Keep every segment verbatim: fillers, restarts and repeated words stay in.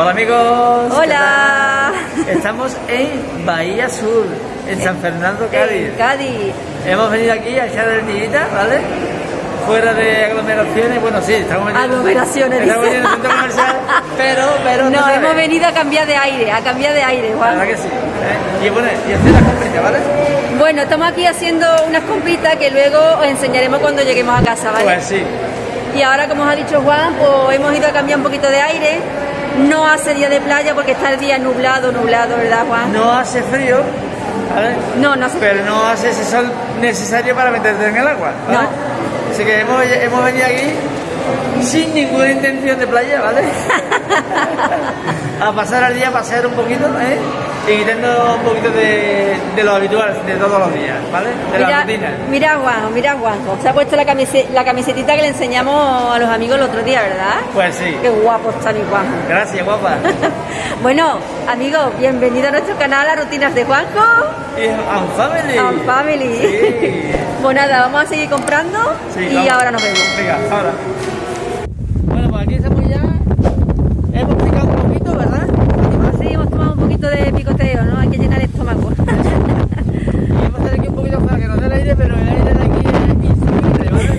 Hola amigos. Hola. Estamos en Bahía Sur, en San Fernando, Cádiz. En Cádiz. Hemos venido aquí a echar el nidita, ¿vale? Fuera de aglomeraciones, bueno sí, estamos veniendo, aglomeraciones, estamos veniendo en el centro comercial, pero, pero no, no hemos venido a cambiar de aire, a cambiar de aire, ¿vale? La verdad que sí, ¿eh? Y bueno, y hacer las compritas, ¿vale? Bueno, estamos aquí haciendo unas compritas que luego os enseñaremos cuando lleguemos a casa, ¿vale? Pues sí. Y ahora, como os ha dicho Juan, pues hemos ido a cambiar un poquito de aire. No hace día de playa porque está el día nublado, nublado, ¿verdad, Juan? No hace frío, ¿vale? No, no hace pero frío. No hace ese sol necesario para meterte en el agua, ¿vale? No. Así que hemos, hemos venido aquí sin ninguna intención de playa, ¿vale? A pasar el día, a pasear un poquito, ¿eh? Y quitando un poquito de, de lo habitual de todos los días, ¿vale? De mira, la rutina. Mira a Juanjo, mira a Juanjo. Se ha puesto la, camise la camisetita que le enseñamos a los amigos el otro día, ¿verdad? Pues sí. Qué guapo está mi Juanjo. Gracias, guapa. Bueno, amigos, bienvenidos a nuestro canal A Rutinas de Juanjo. And Family. And Family. Sí. Pues nada, vamos a seguir comprando sí, y vamos. Ahora nos vemos. Venga, ahora. Bueno, pues aquí estamos ya. Hemos picado un poquito, ¿verdad? Sí, hemos tomado un poquito de picoteo, ¿no? Hay que llenar el estómago. Y hemos salido aquí un poquito para que nos dé el aire, pero el aire de aquí es insumible, ¿vale?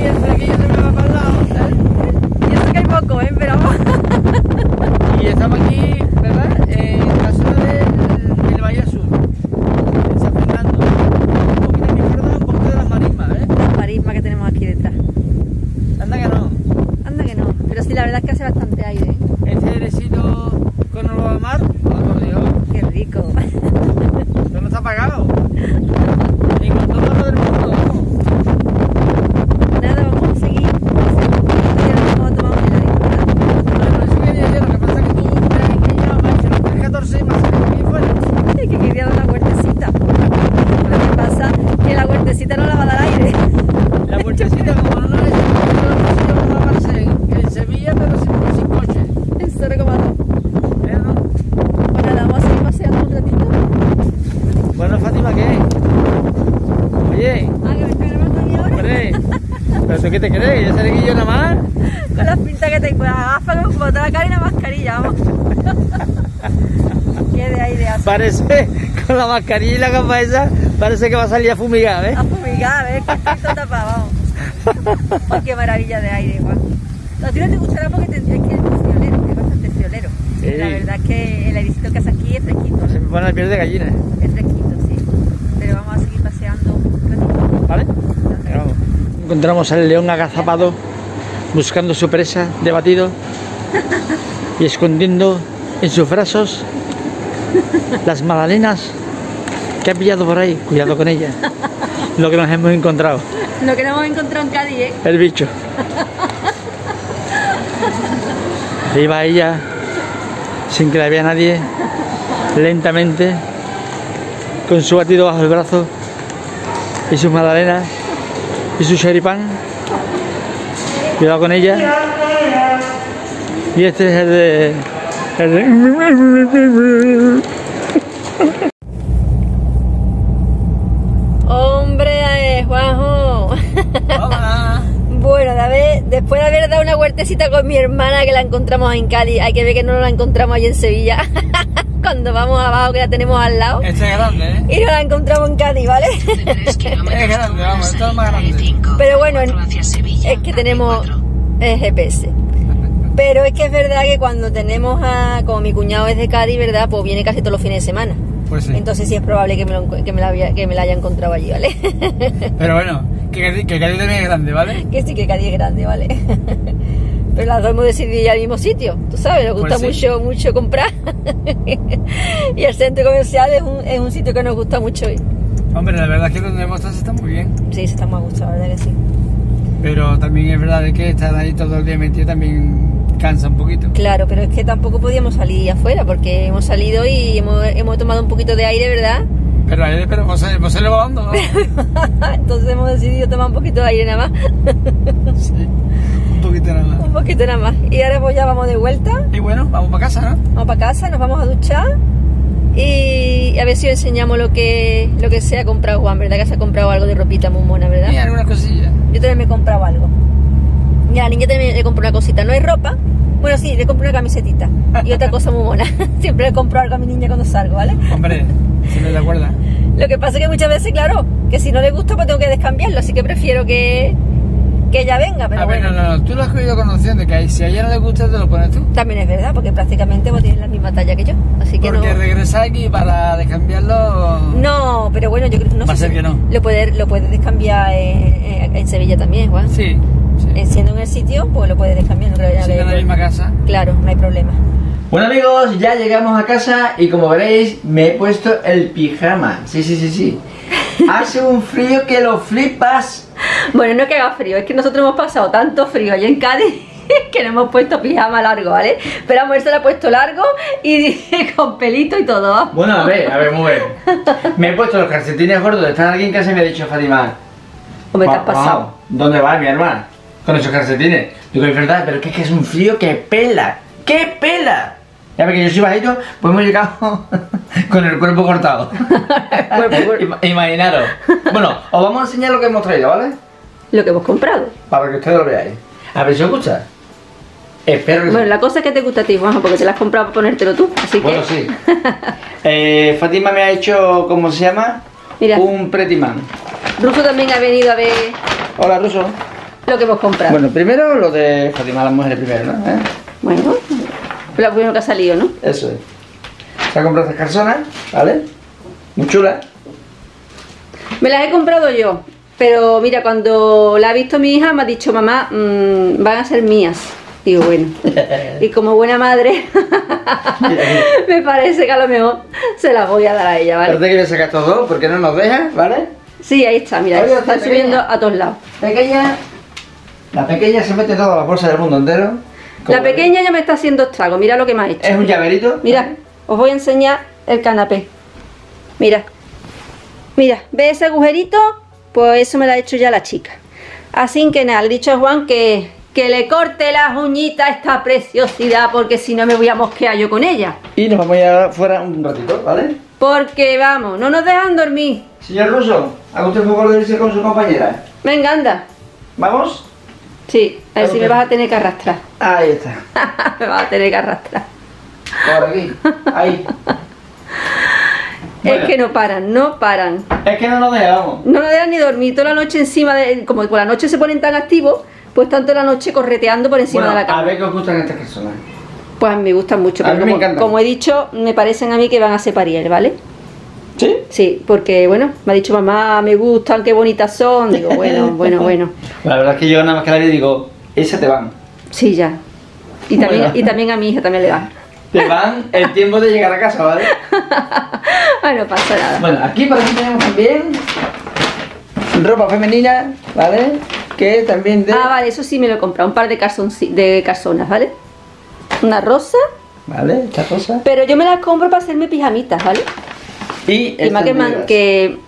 Y eso de aquí yo se me va para el lado, ¿sabes? Y eso que hay poco, ¿eh? Pero vamos. Y estamos aquí, ¿verdad? En la zona del de Bahía Sur, en San Fernando. Un poquito de mi izquierda, un poquito de las marismas, ¿eh? Las marismas que tenemos aquí detrás. Anda que no. Anda que no. Pero sí, la verdad es que hace bastante aire. Este airecito con el agua de mar, oh por Dios. Qué rico. Esto no está apagado. Y con todo lo del mundo, vamos. Nada, vamos a seguir. Vamos a tomar un heladito, ¿verdad? Bueno, eso quería yo, lo que pasa es que tú estás en que yo, macho, los tres catorce y más aquí fuera. Es que quería dar una huertecita. Lo que pasa es que la huertecita no la va a dar aire. La huertecita como no la he ¿qué te crees? ¿Ya salí aquí yo nada más? Con las pintas que tengo, las gafas como toda la cara y la mascarilla, vamos. Qué de aire hace. Parece, con la mascarilla y la gafa esa, parece que va a salir a fumigar, ¿eh? A fumigar, ¿eh? Esto tapado, vamos. Oh, qué maravilla de aire, Juan. A ti no te gustará porque te, es que es friolero, es bastante friolero. Sí. La verdad es que el airecito que hace aquí es fresquito, ¿no? Se me pone la piel de gallina. Es fresquito, sí. Pero vamos a seguir paseando un ratito. ¿Vale? Encontramos al león agazapado buscando su presa de batido y escondiendo en sus brazos las magdalenas que ha pillado por ahí. Cuidado con ellas. Lo que nos hemos encontrado. Lo que nos hemos encontrado en Cádiz, ¿eh? El bicho. Ahí va ella, sin que la vea nadie, lentamente, con su batido bajo el brazo y sus magdalenas. Y su choripán. Cuidado con ella. Y este es el de... El de... ¡Hombre, Juanjo! Hola. Bueno, de haber, después de haber dado una huertecita con mi hermana que la encontramos en Cádiz, hay que ver que no la encontramos allí en Sevilla. Cuando vamos abajo, que la tenemos al lado. Esta es grande, ¿eh? Y nos la encontramos en Cádiz, ¿vale? Es grande, vamos, esto es más grande. Pero bueno, es que tenemos el G P S. Pero es que es verdad que cuando tenemos a... Como mi cuñado es de Cádiz, ¿verdad? Pues viene casi todos los fines de semana. Pues sí. Entonces sí es probable que me, lo, que me, la, había, que me la haya encontrado allí, ¿vale? Pero bueno, que, que Cádiz también es grande, ¿vale? Que sí, que Cádiz es grande, ¿vale? Pero las dos hemos decidido ir al mismo sitio, tú sabes, nos gusta pues sí. mucho mucho comprar. Y el centro comercial es un, es un sitio que nos gusta mucho ir. Hombre, la verdad es que donde hemos estado está muy bien. Sí, se está muy a gusto, la verdad que sí. Pero también es verdad que estar ahí todo el día metido también cansa un poquito. Claro, pero es que tampoco podíamos salir afuera porque hemos salido y hemos, hemos tomado un poquito de aire, ¿verdad? Pero aire, pero hemos salido bajando, ¿no? Entonces hemos decidido tomar un poquito de aire nada más. Sí. Un poquito nada más. Un poquito nada más. Y ahora pues ya vamos de vuelta. Y bueno, vamos para casa, ¿no? Vamos para casa, nos vamos a duchar. Y a ver si os enseñamos lo que, lo que se ha comprado Juan, ¿verdad? Que se ha comprado algo de ropita muy mona, ¿verdad? Y alguna cosilla. Yo también me compraba algo. Y a la niña también le compró una cosita. No hay ropa. Bueno, sí, le compré una camisetita. Y otra cosa muy buena. Siempre le compro algo a mi niña cuando salgo, ¿vale? Hombre, si no te acuerdas. Lo que pasa es que muchas veces, claro, que si no le gusta, pues tengo que descambiarlo. Así que prefiero que, que ella venga. Pero a bueno, ver, no, no, tú lo has ido conociendo, que ahí, si a ella no le gusta, te lo pones tú. También es verdad, porque prácticamente vos tienes la misma talla que yo. Así que porque no... regresar aquí para descambiarlo... No, pero bueno, yo creo no va sé a ser si que no. Lo puedes lo puede descambiar en, en Sevilla también, Juan. Sí. Sí. Siendo en el sitio, pues lo puedes descambiar, no creo que sí, en la misma casa. Claro, no hay problema. Bueno amigos, ya llegamos a casa y como veréis me he puesto el pijama. Sí, sí, sí, sí. Hace un frío que lo flipas. Bueno, no es que haga frío, es que nosotros hemos pasado tanto frío allá en Cádiz que no hemos puesto pijama largo, ¿vale? Pero la mujer se lo ha puesto largo y con pelito y todo. Bueno, a ver, a ver, muy bien. Me he puesto los calcetines gordos, están aquí en casa y me ha dicho Fátima, ¿cómo te has pasado? Wow, ¿dónde vas, mi hermana? Con esos calcetines. Digo, es verdad, pero que es que es un frío que pela. ¡Qué pela! Ya ve que yo soy bajito, pues hemos llegado con el cuerpo cortado. Imaginaros. Bueno, os vamos a enseñar lo que hemos traído, ¿vale? Lo que hemos comprado. Para que ustedes lo veáis. A ver si os gusta. Espero que... Bueno, sí. La cosa es que te gusta a ti, Juanjo, porque te la has comprado para ponértelo tú, así bueno, que... Bueno, sí. eh, Fátima me ha hecho, ¿cómo se llama? Mira. Un pretimán. Ruso también ha venido a ver... Hola, Ruso. Lo que hemos comprado. Bueno, primero lo de Fátima, las mujeres primero, ¿no? ¿Eh? Bueno, la primero que ha salido, ¿no? Eso es. Se ha comprado estas calzonas, ¿vale? Muy chulas. Me las he comprado yo, pero mira, cuando la ha visto mi hija me ha dicho, mamá, mmm, van a ser mías. Digo, bueno, y como buena madre, me parece que a lo mejor se las voy a dar a ella, ¿vale? Aparte que voy a sacar estos dos porque no nos dejan, ¿vale? Sí, ahí está, mira, se están subiendo a todos lados. Pequeña. La pequeña se mete toda la bolsa del mundo entero. La pequeña ya me está haciendo estrago, mira lo que me ha hecho. Es un llaverito. Mira, os voy a enseñar el canapé. Mira, mira, ¿ves ese agujerito? Pues eso me lo ha hecho ya la chica. Así que nada, le he dicho a Juan que, que le corte las uñitas a esta preciosidad, porque si no me voy a mosquear yo con ella. Y nos vamos a ir afuera un ratito, ¿vale? Porque vamos, no nos dejan dormir. Señor Ruso, haga usted el favor de irse con su compañera. Venga, anda. ¿Vamos? Sí, a ver si me vas a tener que arrastrar. Ahí está. Me vas a tener que arrastrar. Por aquí, ahí. Es bueno. Que no paran, no paran. Es que no nos dejamos. No nos dejan ni dormir toda la noche encima de... Como por la noche se ponen tan activos, pues tanto la noche correteando por encima bueno, de la cama. A ver qué os gustan estas personas. Pues a mí me gustan mucho. A mí me encantan. Como he dicho, me parecen a mí que van a ser pariel, ¿vale? ¿Sí? Sí, porque bueno, me ha dicho mamá, me gustan, qué bonitas son. Digo, bueno, bueno, bueno. La verdad es que yo nada más que la le digo, esas te van. Sí, ya. Y también, bueno. Y también a mi hija también le van. Te van el tiempo de llegar a casa, ¿vale? Ay, no pasa nada. Bueno, aquí por aquí tenemos también ropa femenina, ¿vale? Que también de... Ah, vale, eso sí me lo he comprado, un par de, calzon... de calzonas, ¿vale? Una rosa. Vale, esta rosa. Pero yo me las compro para hacerme pijamitas, ¿vale? Y, y más que me, han, que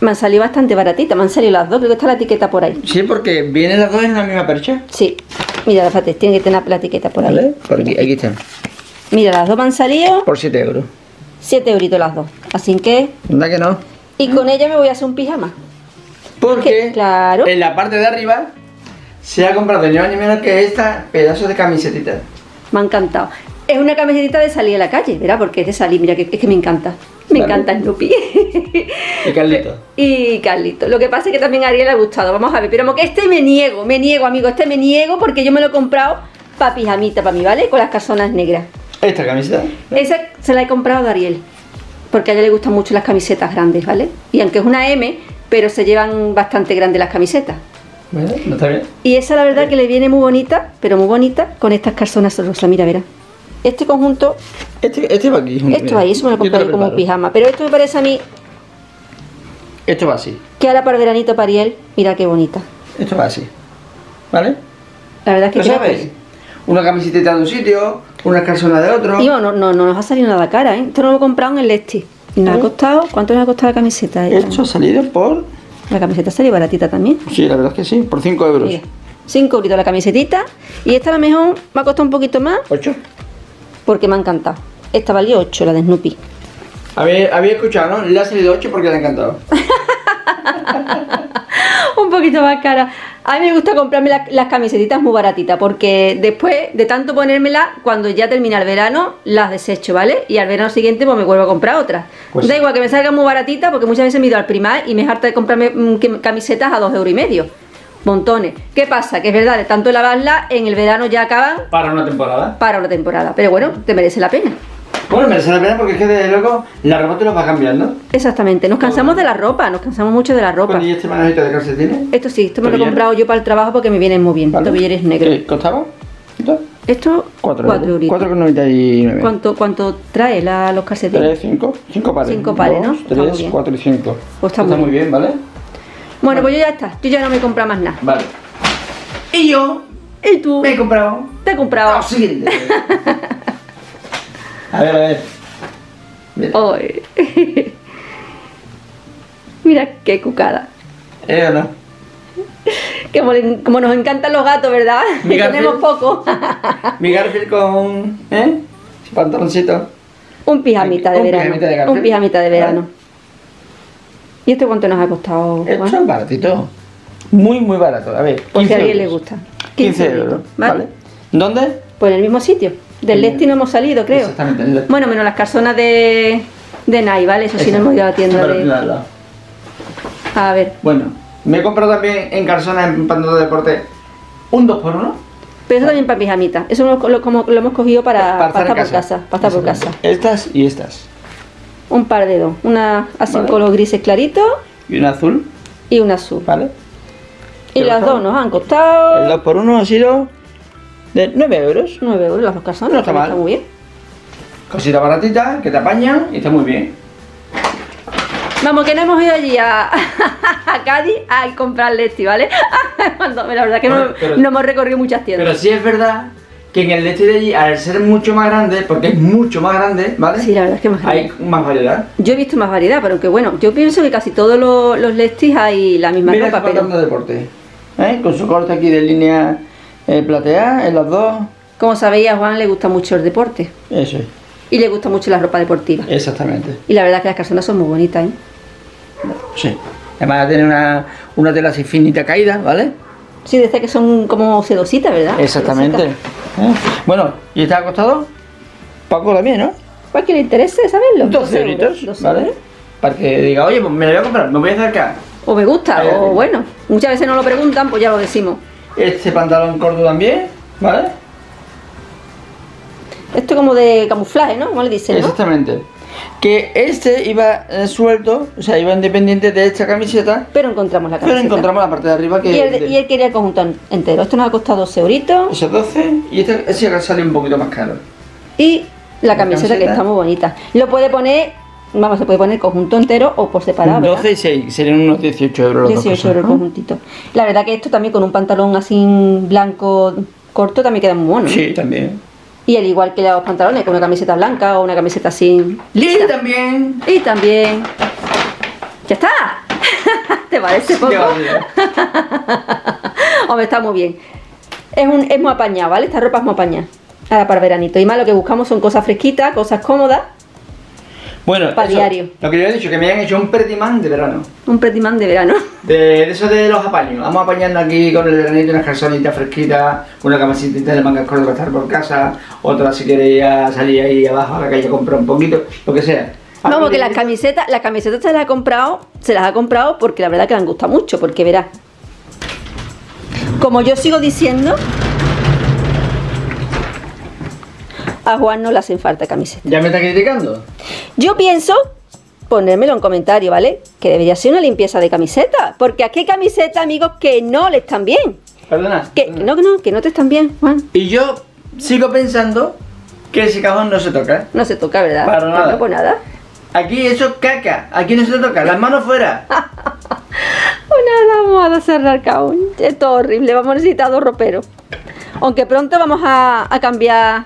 me han salido bastante baratita, me han salido las dos, creo que está la etiqueta por ahí. Sí, porque vienen las dos en la misma percha. Sí, mira, fíjate, tiene que tener la etiqueta por ahí. Vale, por aquí, aquí están. Mira, las dos me han salido. Por siete euros. siete euritos las dos, así que... ¿Verdad que no? Y con ella me voy a hacer un pijama. Porque, porque claro, en la parte de arriba se ha comprado ni más ni menos que esta pedazo de camisetita. Me ha encantado. Es una camisetita de salir a la calle, ¿verdad? Porque es de salir, mira, que, es que me encanta. Me encanta Snoopy. Y Carlito. Y Carlito. Lo que pasa es que también a Ariel le ha gustado. Vamos a ver. Pero que este me niego, me niego, amigo. Este me niego porque yo me lo he comprado para pijamita, para mí, ¿vale? Con las calzonas negras. ¿Esta camiseta? Esa se la he comprado de Ariel. Porque a ella le gustan mucho las camisetas grandes, ¿vale? Y aunque es una M, pero se llevan bastante grandes las camisetas. Bueno, no está bien. Y esa la verdad que le viene muy bonita, pero muy bonita, con estas calzonas rosas. Mira, verá. Este conjunto, este, este va aquí, esto mira, ahí, eso me lo compré como un pijama, pero esto me parece a mí, esto va así, que ahora para el veranito para Ariel, mira qué bonita, esto va así, ¿vale? La verdad es que ¿lo sabéis? Que... una camiseta de un sitio, una calzona de otro, y bueno, no, no nos ha salido nada cara, ¿eh? Esto no lo he comprado en el Lesti, y nos ¿sí? ha costado, ¿cuánto nos ha costado la camiseta? Ella? Esto ha salido por, la camiseta ha salido baratita también, sí, la verdad es que sí, por cinco euros, mira, cinco euritos la camisetita, y esta a lo mejor me ha costado un poquito más, ocho. Porque me ha encantado. Esta valió ocho, la de Snoopy. Había, había escuchado, ¿no? Le ha salido ocho porque le ha encantado. Un poquito más cara. A mí me gusta comprarme la, las camisetitas muy baratitas, porque después de tanto ponérmelas, cuando ya termina el verano, las desecho, ¿vale? Y al verano siguiente pues me vuelvo a comprar otras. Pues da igual que me salgan muy baratitas, porque muchas veces me he ido al Primark y me es harta de comprarme camisetas a dos euros y medio. Montones. ¿Qué pasa? Que es verdad, de tanto lavarlas, en el verano ya acaban. Para una temporada. Para una temporada. Pero bueno, te merece la pena. Bueno, merece la pena porque es que desde luego la ropa te lo va cambiando. Exactamente, nos cansamos de la ropa, nos cansamos mucho de la ropa. ¿Y este manojito de calcetines? Esto sí, esto me lo he comprado yo para el trabajo porque me vienen muy bien. ¿Vale? Tobilleres negros. ¿Qué costaba? ¿Esto? Esto cuatro euros. cuatro con noventa y nueve. ¿Cuánto, cuánto trae la, los calcetines? tres, cinco, cinco pares. cinco pares, ¿no? tres, cuatro y cinco. Pues está, está muy bien, bien, ¿vale? Bueno, vale, pues yo ya está, yo ya no me he comprado más nada. Vale. Y yo, y tú, me he comprado. Te he comprado. Lo siguiente. A ver, a ver. Mira, oh, eh. Mira qué cucada. ¿Eh o no? Que como nos encantan los gatos, ¿verdad? Mi Garfield, tenemos poco. Mi Garfield con, ¿eh? Su pantaloncito. Un pijamita de un verano. Pijamita de un pijamita de verano. Vale. ¿Y esto cuánto nos ha costado? Esto es baratito. Muy, muy barato. A ver, por si a alguien le gusta. quince euros. ¿Vale? ¿Vale? ¿Dónde? Pues en el mismo sitio. Del Lesti no hemos salido, creo. Exactamente, el Lesti. Bueno, menos las calzonas de, de Nike, ¿vale? Eso sí, no hemos ido a la tienda de... La, la. A ver. Bueno, me he comprado también en calzonas, en pantalón de deporte, un dos por uno. Pero eso también para pijamita. Eso lo, lo, como, lo hemos cogido para, para, para estar por casa. Para estar por casa. Estas y estas. Un par de dos. Una así, ¿vale?, en color grises clarito. Y una azul. Y una azul. Vale. Y las costado? dos nos han costado... El dos por uno ha sido... de nueve euros. nueve euros las dos calzonas. No está mal. Está muy bien. Cosita baratita, que te apañan y está muy bien. Vamos, que no hemos ido allí a, a Cádiz a comprar Lesti, ¿vale? Cuando, la verdad que bueno, no, pero, no hemos recorrido muchas tiendas. Pero sí es verdad que en el Lesti de allí, al ser mucho más grande, porque es mucho más grande, ¿vale? Sí, la verdad es que es más grande. Hay más variedad. Yo he visto más variedad, pero que bueno, yo pienso que casi todos los, los Lestis hay la misma ropa. Mira el pantalón de deporte, ¿eh? Con su corte aquí de línea... Eh, plateada en las dos. Como sabéis, a Juan le gusta mucho el deporte. Eso es. Y le gusta mucho la ropa deportiva. Exactamente. Y la verdad es que las calzonas son muy bonitas, ¿eh? Sí. Además tiene una, una tela así finita caída, ¿vale? Sí, desde que son como sedositas, ¿verdad? Exactamente. Sedosita. ¿Eh? Bueno, ¿y está acostado? Paco también, ¿no? ¿Para que le interese saberlo? doce euritos, ¿vale? Para que diga, oye, me la voy a comprar, me voy a acercar. O me gusta, eh, o bueno, muchas veces no lo preguntan, pues ya lo decimos. Este pantalón corto también, ¿vale? Esto como de camuflaje, ¿no? ¿Cómo le dicen? Exactamente, ¿no? Que este iba suelto, o sea, iba independiente de esta camiseta. Pero encontramos la camiseta. Pero encontramos la parte de arriba que... Y él, de... y él quería el conjunto entero. Esto nos ha costado doce euritos. O sea, doce. Y este, este sale un poquito más caro. Y la, la camiseta, camiseta que está muy bonita. Lo puede poner... Vamos, se puede poner conjunto entero o por separado, ¿verdad? doce y seis, serían unos dieciocho euros los dieciocho euros el conjuntito. La verdad que esto también con un pantalón así blanco corto también queda muy bueno. Sí, también. Y al igual que los pantalones, con una camiseta blanca o una camiseta así... Y también. Y también. ¡Ya está! ¿Te parece poco? Hombre, está muy bien. Es, un, es muy apañado, ¿vale? Esta ropa es muy apañada. Ahora para veranito. Y más lo que buscamos son cosas fresquitas, cosas cómodas. Bueno, eso, diario. Lo que yo he dicho, que me han hecho un pretimán de verano. Un pretimán de verano. De, de eso de los apaños. Vamos apañando aquí con el veranito, unas calzonitas fresquitas, una camisita de manga corta para estar por casa, otra si queréis salir ahí abajo a la calle a comprar un poquito, lo que sea. No, porque las camisetas, las camisetas se las ha comprado, se las ha comprado porque la verdad que me han gustado mucho, porque verás. Como yo sigo diciendo, a Juan no le hacen falta camisetas. ¿Ya me está criticando? Yo pienso, ponérmelo en comentario, ¿vale?, que debería ser una limpieza de camiseta. Porque aquí hay camisetas, amigos, que no le están bien. Perdona. Que, perdona. No, que no, que no te están bien, Juan. Y yo sigo pensando que ese cajón no se toca. No se toca, ¿verdad? Para nada. Pero no por nada. Aquí eso es caca, aquí no se toca, las manos fuera. Bueno, nada, vamos a cerrar el cajón. Esto es horrible, vamos a necesitar dos roperos. Aunque pronto vamos a, a cambiar...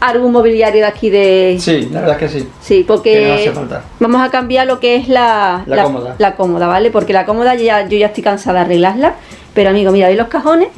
algún mobiliario de aquí de... Sí, la verdad es que sí. Sí, porque no hace falta. Vamos a cambiar lo que es la, la, la, cómoda. la cómoda, ¿vale? Porque la cómoda ya, yo ya estoy cansada de arreglarla. Pero amigo, mira, ¿veis los cajones?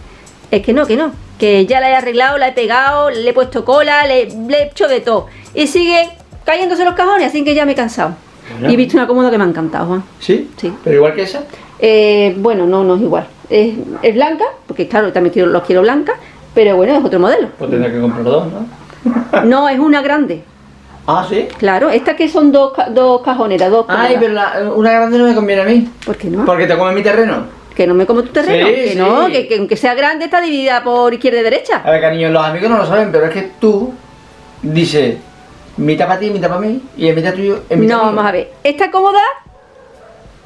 Es que no, que no. Que ya la he arreglado, la he pegado, le he puesto cola, le, le he hecho de todo. Y siguen cayéndose los cajones, así que ya me he cansado. Bueno. Y he visto una cómoda que me ha encantado, Juan. ¿Sí? Sí. ¿Pero igual que esa? eh, bueno, no, no es igual, es, es blanca, porque claro, también quiero, los quiero blanca, pero bueno, es otro modelo. Pues tendrá que comprar dos, ¿no? No, es una grande. Ah, ¿sí? Claro, estas que son dos, dos cajoneras, dos cajoneras. Ay, pero la, una grande no me conviene a mí. ¿Por qué no? Porque te come mi terreno. Que no me como tu terreno, sí, que sí. No, que, que aunque sea grande está dividida por izquierda y derecha. A ver, cariño, los amigos no lo saben, pero es que tú dices mitad para ti, mitad para mí, y en mitad tuyo, en mitad. No, vamos a ver, esta cómoda,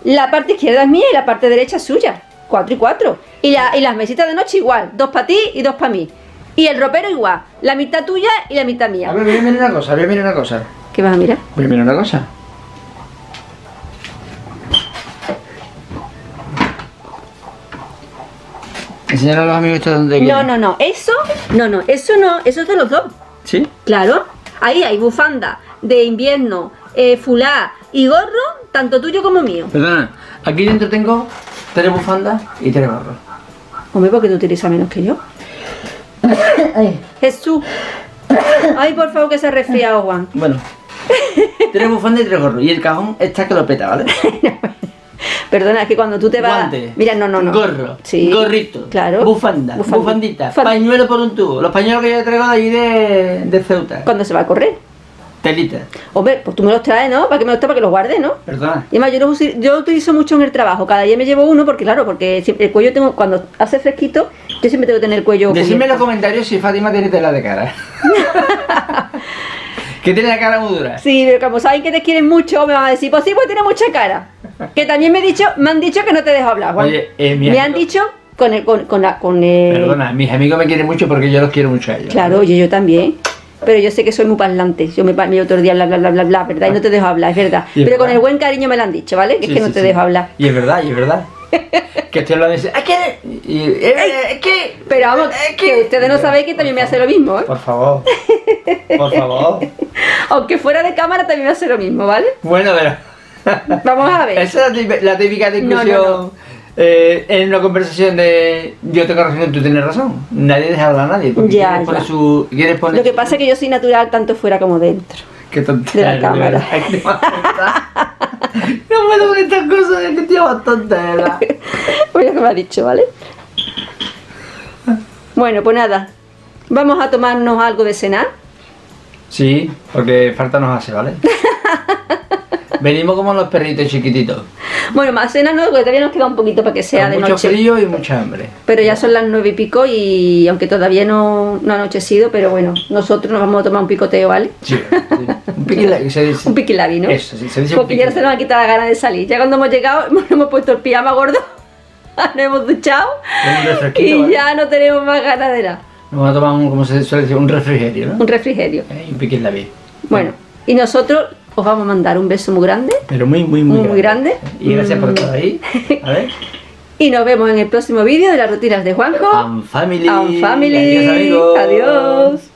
la parte izquierda es mía y la parte derecha es suya, cuatro y cuatro. Y, la, y las mesitas de noche igual, dos para ti y dos para mí. Y el ropero igual, la mitad tuya y la mitad mía. A ver, voy a mirar una cosa, voy a mirar una cosa. ¿Qué vas a mirar? Voy a mirar una cosa. Enseñar a los amigos esto donde No, no, no, eso, no, no, eso no, eso es de los dos. ¿Sí? Claro, ahí hay bufanda de invierno, eh, fulá y gorro, tanto tuyo como mío. Perdona, aquí dentro tengo tres bufandas y tres gorros. Hombre, ¿por qué tú utilizas menos que yo? Ay. Jesús, ay, por favor, que se ha resfriado, Juan. Bueno, tres bufandas y tres gorros, y el cajón está que lo peta, ¿vale? Perdona, es que cuando tú te vas... Guante, mira, no, no, no. Gorro, sí, gorrito, claro, bufanda, bufandita, bufandita, pañuelo por un tubo. Los pañuelos que yo traigo de allí de, de Ceuta. ¿Cuándo se va a correr? Telita. Hombre, pues tú me los traes, ¿no? Para que me los traes, para que los guardes, ¿no? Perdona. Y además, yo los, yo los utilizo mucho en el trabajo. Cada día me llevo uno porque, claro, porque siempre el cuello tengo... Cuando hace fresquito, yo siempre tengo que tener el cuello... Decidme en los comentarios si Fátima tiene tela de cara. Que tiene la cara muy dura. Sí, pero como saben que te quieren mucho, me van a decir, pues sí, pues tiene mucha cara. Que también me he dicho, me han dicho que no te dejo hablar, Juan. Oye, eh, mi amigo, me han dicho con el, con, con la, con el... Perdona, mis amigos me quieren mucho porque yo los quiero mucho a ellos. Claro, oye, yo también. Pero yo sé que soy muy parlante. Yo me parlo otro día, bla, bla, bla, bla, bla, ¿verdad? Y no te dejo hablar, es verdad. Es pero verdad. Con el buen cariño me lo han dicho, ¿vale? Que sí, es que sí, no te sí. dejo hablar. Y es verdad, y es verdad. Que ustedes lo dicen, es que, es que, pero vamos, es que, que ustedes no sabéis que también me hace lo mismo, ¿eh? Por favor, por favor. Aunque fuera de cámara también me hace lo mismo, ¿vale? Bueno, pero vamos a ver. Esa es la típica discusión no, no, no. Eh, en una conversación de yo tengo razón, tú tienes razón. Nadie deja hablar a nadie. Ya, ya. Su, lo que pasa es que yo soy natural tanto fuera como dentro. Qué tontería. De la cámara. No me con estas cosas, es que tío bastante, ¿verdad? Bueno, que me ha dicho, ¿vale? Bueno, pues nada. Vamos a tomarnos algo de cenar. Sí, porque falta nos hace, ¿vale? Venimos como los perritos chiquititos. Bueno, más cena no, porque todavía nos queda un poquito para que sea con de mucho noche. Mucho frío y mucha hambre. Pero ya son las nueve y pico y aunque todavía no, no ha anochecido, pero bueno, nosotros nos vamos a tomar un picoteo, ¿vale? Sí, sí. Un piquilabi, se dice. Un piquilabi, ¿no? Eso, sí, se dice. Porque ya se nos ha quitado la gana de salir. Ya cuando hemos llegado, nos hemos puesto el pijama gordo, nos hemos duchado y ¿vale? ya no tenemos más ganas de nada. Nos vamos a tomar, un, como se suele decir, un refrigerio, ¿no? Un refrigerio. Eh, un piquilabi. Bueno, y nosotros... Os vamos a mandar un beso muy grande. Pero muy, muy, muy, muy grande. grande. Y gracias por estar ahí. A ver. Y nos vemos en el próximo vídeo de las rutinas de Juanjo. And Family. And Family. Adiós, amigos. Adiós.